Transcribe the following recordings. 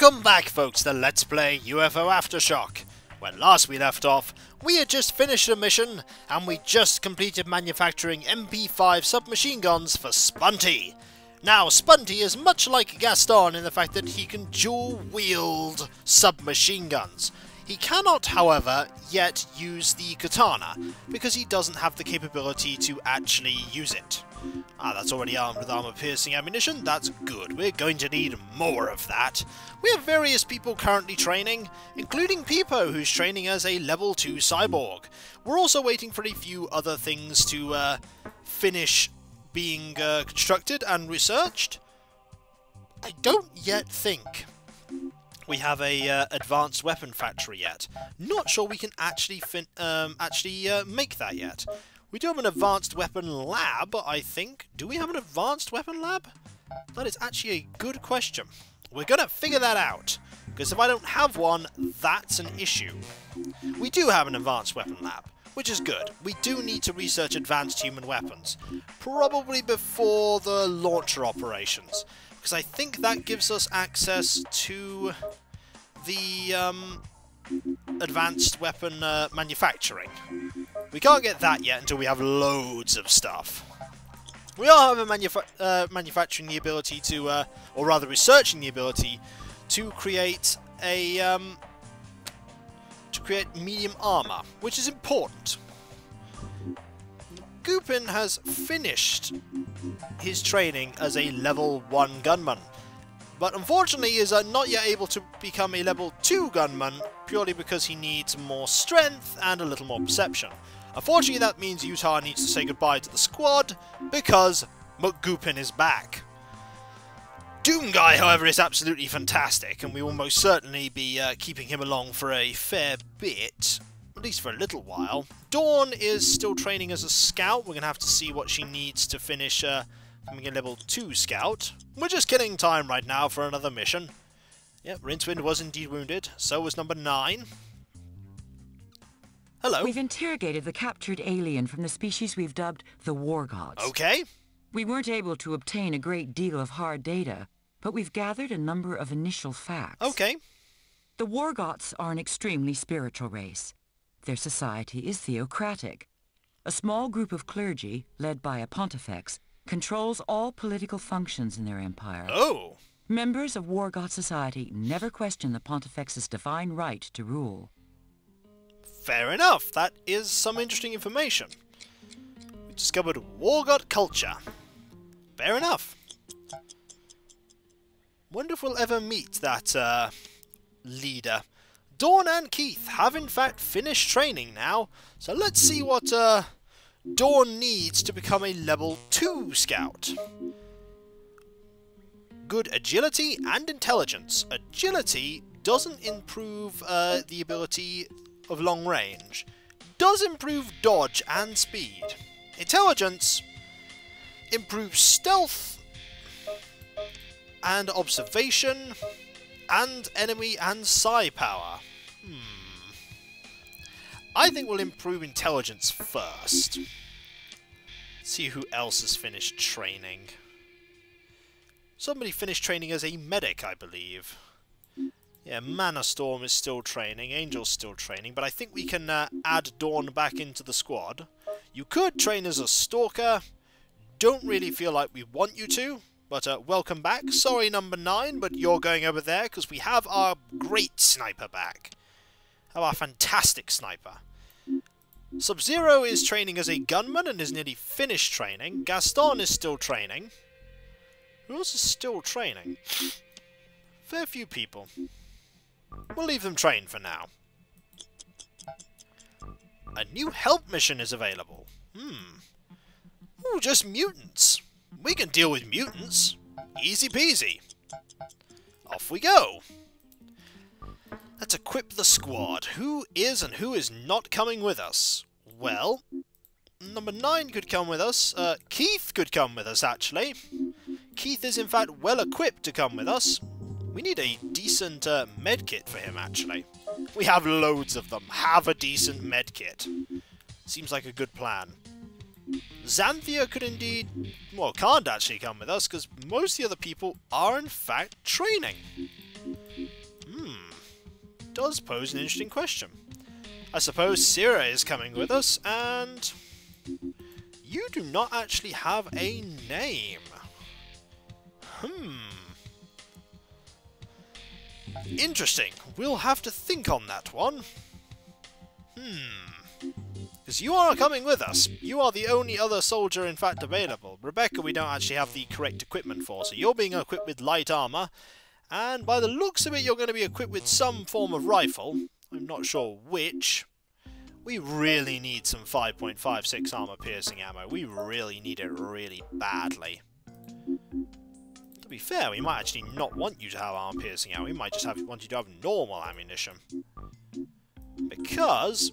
Welcome back, folks, to Let's Play UFO Aftershock. When last we left off, we had just finished a mission, and we just completed manufacturing MP5 submachine guns for Spunty. Now, Spunty is much like Gaston in the fact that he can dual-wield submachine guns. He cannot, however, yet use the katana, because he doesn't have the capability to actually use it. Ah, that's already armed with armor-piercing ammunition, that's good. We're going to need more of that. We have various people currently training, including Peepo, who's training as a level 2 cyborg. We're also waiting for a few other things to finish being constructed and researched. I don't yet think we have a advanced weapon factory yet. Not sure we can actually make that yet. We do have an advanced weapon lab, I think. Do we have an advanced weapon lab? That is actually a good question. We're going to figure that out, because if I don't have one, that's an issue. We do have an advanced weapon lab, which is good. We do need to research advanced human weapons, probably before the launcher operations, because I think that gives us access to the advanced weapon manufacturing. We can't get that yet until we have loads of stuff. We are, however, manufacturing the ability to, or rather researching the ability to create a, medium armor, which is important. McGoopin has finished his training as a level 1 gunman, but unfortunately is not yet able to become a level 2 gunman, purely because he needs more strength and a little more perception. Unfortunately, that means Utah needs to say goodbye to the squad, because McGoopin is back. Doomguy, however, is absolutely fantastic, and we will most certainly be keeping him along for a fair bit, at least for a little while. Dawn is still training as a scout. We're going to have to see what she needs to finish becoming a level 2 scout. We're just killing time right now for another mission. Yep, Rincewind was indeed wounded, so was number 9. Hello. We've interrogated the captured alien from the species we've dubbed the Wargots. Okay. We weren't able to obtain a great deal of hard data, but we've gathered a number of initial facts. Okay. The Wargots are an extremely spiritual race. Their society is theocratic. A small group of clergy, led by a Pontifex, controls all political functions in their empire. Oh! Members of Wargot society never question the Pontifex's divine right to rule. Fair enough. That is some interesting information. We discovered Wargot culture. Fair enough. Wonder if we'll ever meet that leader. Dawn and Keith have in fact finished training now, so let's see what Dawn needs to become a level 2 scout. Good agility and intelligence. Agility doesn't improve the ability of long range. Does improve dodge and speed. Intelligence improves stealth and observation and enemy and psi power. I think we'll improve intelligence first. See who else has finished training. Somebody finished training as a medic, I believe. Yeah, Manastorm is still training, Angel's still training, but I think we can add Dawn back into the squad. You could train as a stalker. Don't really feel like we want you to, but welcome back. Sorry, number 9, but you're going over there because we have our great sniper back. Our fantastic sniper. Sub-Zero is training as a gunman and is nearly finished training. Gaston is still training. Who else is still training? Fair few people. We'll leave them trained for now. A new help mission is available. Ooh, just mutants. We can deal with mutants. Easy peasy. Off we go. Let's equip the squad. Who is and who is not coming with us? Well, number 9 could come with us. Keith could come with us, actually. Keith is, in fact, well equipped to come with us. We need a decent medkit for him, actually. We have loads of them. Have a decent medkit. Seems like a good plan. Xanthia could indeed... well, can't actually come with us, because most of the other people are, in fact, training. does pose an interesting question. I suppose Sarah is coming with us, and you do not actually have a name. Interesting. We'll have to think on that one. Because you are coming with us. You are the only other soldier, in fact, available. Rebecca, we don't actually have the correct equipment for, so you're being equipped with light armour. And by the looks of it, you're going to be equipped with some form of rifle. I'm not sure which. We really need some 5.56 armour-piercing ammo. We really need it really badly. To be fair, we might actually not want you to have armour-piercing ammo. We might just want you to have normal ammunition. Because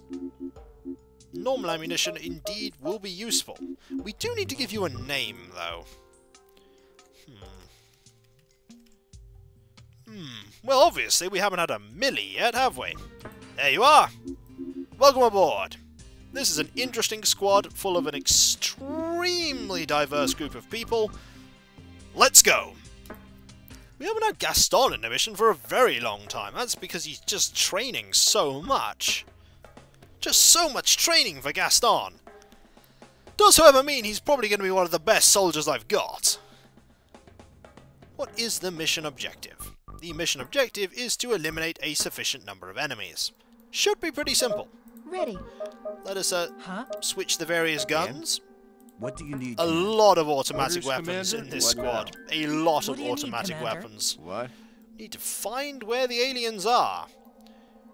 normal ammunition indeed will be useful. We do need to give you a name, though. Well, obviously, we haven't had a millie yet, have we? There you are! Welcome aboard! This is an interesting squad full of an extremely diverse group of people. Let's go! We haven't had Gaston in the mission for a very long time. That's because he's just training so much. Just so much training for Gaston! Does however mean he's probably going to be one of the best soldiers I've got. What is the mission objective? The mission objective is to eliminate a sufficient number of enemies. Should be pretty simple. Ready. Let us switch the various guns. What do you need? A lot of automatic weapons in this squad. A lot of automatic weapons. What? Need to find where the aliens are.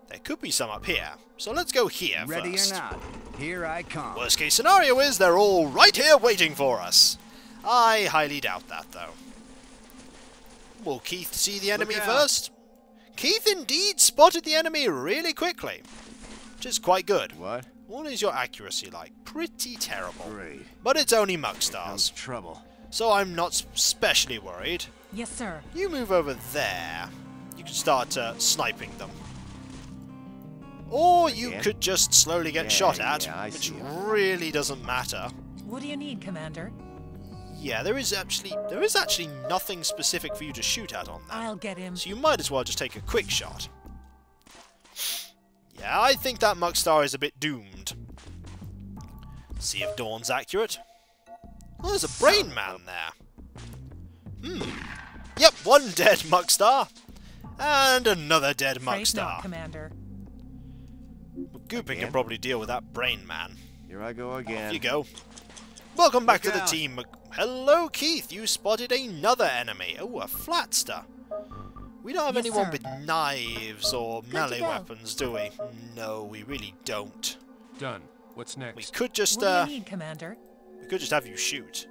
There could be some up here. So let's go here first. Ready or not, here I come. Worst case scenario is they're all right here waiting for us. I highly doubt that, though. Will Keith see the enemy first? Keith indeed spotted the enemy really quickly, which is quite good. What? What is your accuracy like? Pretty terrible. Great. But it's only muckstars. Trouble. So I'm not especially worried. Yes, sir. You move over there. You can start sniping them. Or you could just slowly get shot at, which really doesn't matter. What do you need, Commander? Yeah, there is actually nothing specific for you to shoot at on that. I'll get him. So you might as well just take a quick shot. Yeah, I think that muckstar is a bit doomed. See if Dawn's accurate. Oh, there's a brain man there. Yep, one dead muckstar. And another dead muckstar. Commander. McGoopin can probably deal with that brain man. Here I go again. Off you go. Welcome back to the team. Hello, Keith. You spotted another enemy. Oh, a flatster. We don't have anyone with knives or melee weapons, do we? No, we really don't. Done. What's next? We could just what do you need, Commander? We could just have you shoot.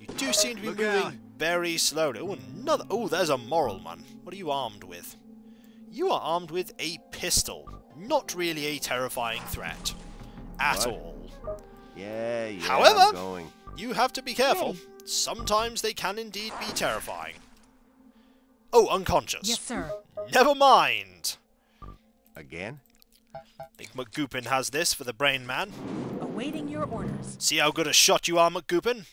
You do seem to be moving very slowly. Oh, another. Oh, there's a moreman. What are you armed with? You are armed with a pistol. Not really a terrifying threat at all. Yeah, however, I'm going. You have to be careful. Sometimes they can indeed be terrifying. Oh, unconscious. Yes, sir. Never mind. Again? I think McGoopin has this for the brain man. Awaiting your orders. See how good a shot you are, McGoopin?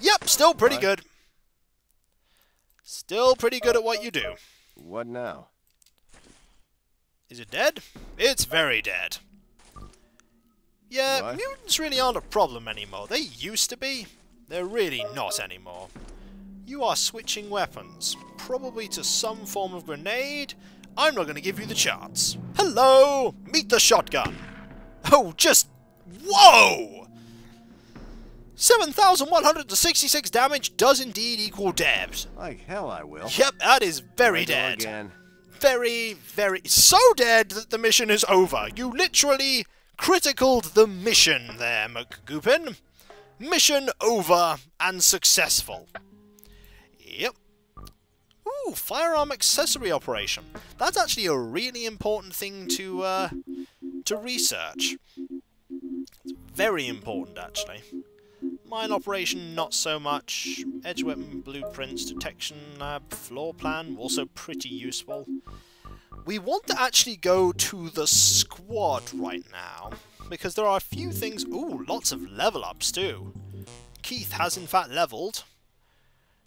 Yep, still pretty good. Still pretty good at what you do. What now? Is it dead? It's very dead. Yeah, mutants really aren't a problem anymore. They used to be. They're really not anymore. You are switching weapons, probably to some form of grenade. I'm not going to give you the chance. Hello! Meet the shotgun! Oh, just... Whoa! 7,166 damage does indeed equal dead. Like hell I will. Yep, that is very dead. Again. Very, very... So dead that the mission is over. You literally... criticaled the mission there, McGoopin. Mission over and successful. Yep. Ooh, firearm accessory operation. That's actually a really important thing to research. It's very important, actually. Mine operation, not so much. Edge weapon, blueprints, detection lab, floor plan, also pretty useful. We want to actually go to the squad right now, because there are a few things... Ooh, lots of level-ups too! Keith has in fact leveled.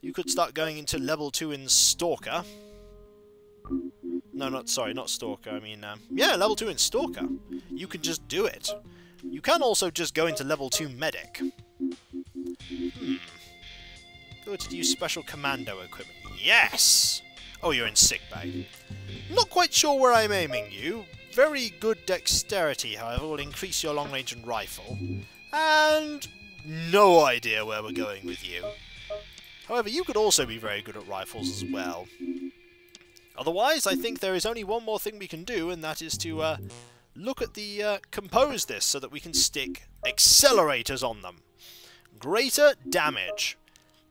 You could start going into level 2 in Stalker. No, not sorry, not Stalker. I mean, yeah, level 2 in Stalker. You can just do it. You can also just go into level 2 Medic. Go to use special commando equipment. Yes! Oh, you're in sick bay. Not quite sure where I'm aiming you. Very good dexterity, however, will increase your long range and rifle. And no idea where we're going with you. However, you could also be very good at rifles as well. Otherwise, I think there is only one more thing we can do, and that is to look at the compose this so that we can stick accelerators on them. Greater damage.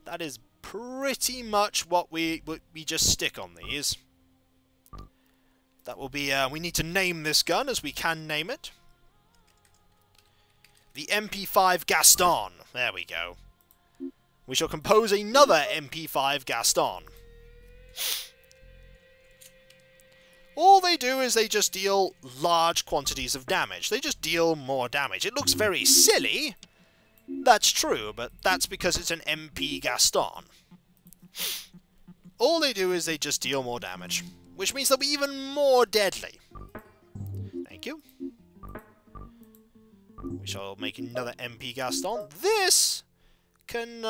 That is pretty much what we just stick on these. That will be, we need to name this gun, as we can name it. The MP5 Gaston. There we go. We shall compose another MP5 Gaston. All they do is they just deal large quantities of damage. They just deal more damage. It looks very silly. That's true, but that's because it's an MP Gaston. All they do is they just deal more damage, which means they'll be even more deadly. Thank you. We shall make another MP Gaston. This can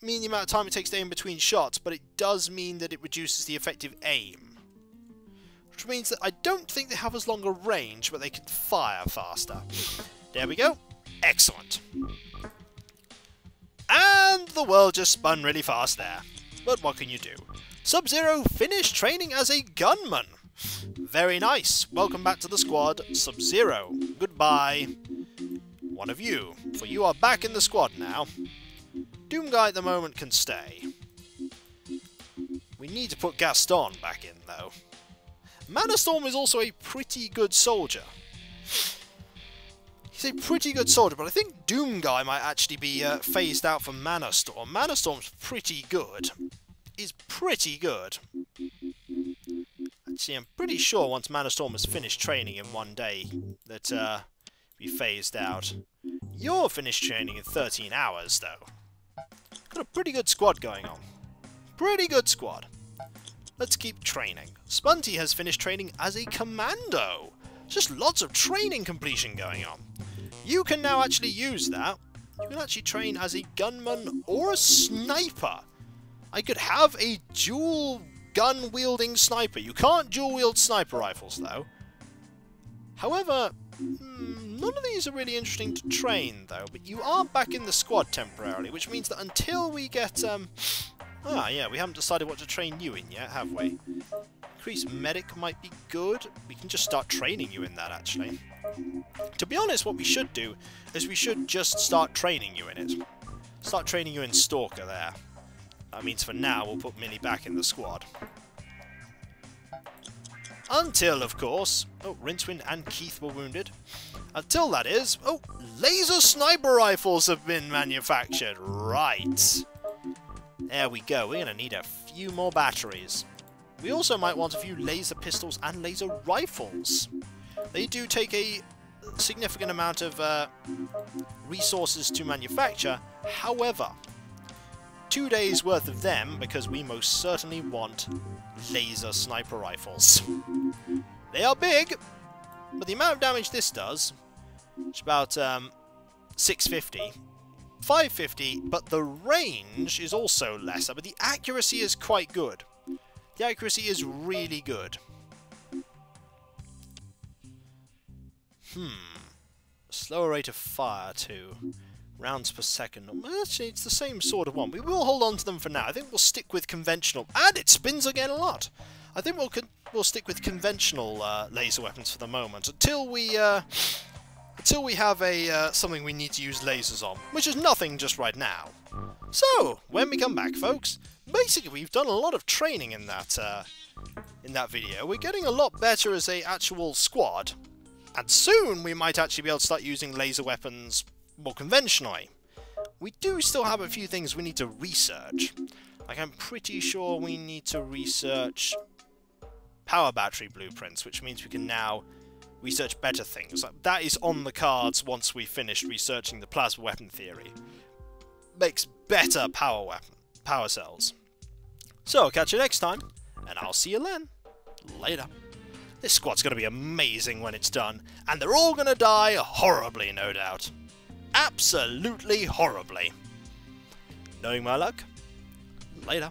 mean the amount of time it takes to aim between shots, but it does mean that it reduces the effective aim. Which means that I don't think they have as long a range, but they can fire faster. There we go. Excellent. And the world just spun really fast there. But what can you do? Sub-Zero finished training as a gunman. Very nice. Welcome back to the squad, Sub-Zero. Goodbye, one of you, for you are back in the squad now. Doomguy at the moment can stay. We need to put Gaston back in, though. Manastorm is also a pretty good soldier. He's a pretty good soldier, but I think Doomguy might actually be phased out from Manastorm. Manastorm's pretty good. He's pretty good. Actually, I'm pretty sure once Manastorm has finished training in one day, that be phased out. You're finished training in 13 hours, though. Got a pretty good squad going on. Pretty good squad. Let's keep training. Spunty has finished training as a commando. Just lots of training completion going on. You can now actually use that. You can actually train as a gunman or a sniper. I could have a dual gun-wielding sniper. You can't dual-wield sniper rifles, though. However, none of these are really interesting to train, though. But you are back in the squad temporarily, which means that until we get... Ah, yeah, we haven't decided what to train you in yet, have we? Increased medic might be good. We can just start training you in that, actually. To be honest, what we should do is we should just start training you in it. Start training you in Stalker there. That means for now we'll put Millie back in the squad. Until, of course... Oh, Rincewind and Keith were wounded. Until that is... Oh, laser sniper rifles have been manufactured. Right. There we go, we're going to need a few more batteries. We also might want a few laser pistols and laser rifles. They do take a significant amount of resources to manufacture, however, 2 days worth of them, because we most certainly want laser sniper rifles. They are big, but the amount of damage this does, it's about 550, but the range is also lesser, but the accuracy is quite good. The accuracy is really good. Slower rate of fire too. Rounds per second. Well, actually, it's the same sort of one. We will hold on to them for now. I think we'll stick with conventional. And it spins again a lot! I think we'll stick with conventional laser weapons for the moment, until we have a something we need to use lasers on, which is nothing just right now. So, when we come back, folks, basically we've done a lot of training in that video. We're getting a lot better as a actual squad, and soon we might actually be able to start using laser weapons more conventionally. We do still have a few things we need to research. Like, I'm pretty sure we need to research power battery blueprints, which means we can now research better things. That is on the cards once we finished researching the plasma weapon theory. Makes better power cells. So, catch you next time, and I'll see you then. Later. This squad's going to be amazing when it's done, and they're all going to die horribly, no doubt. Absolutely horribly. Knowing my luck, later.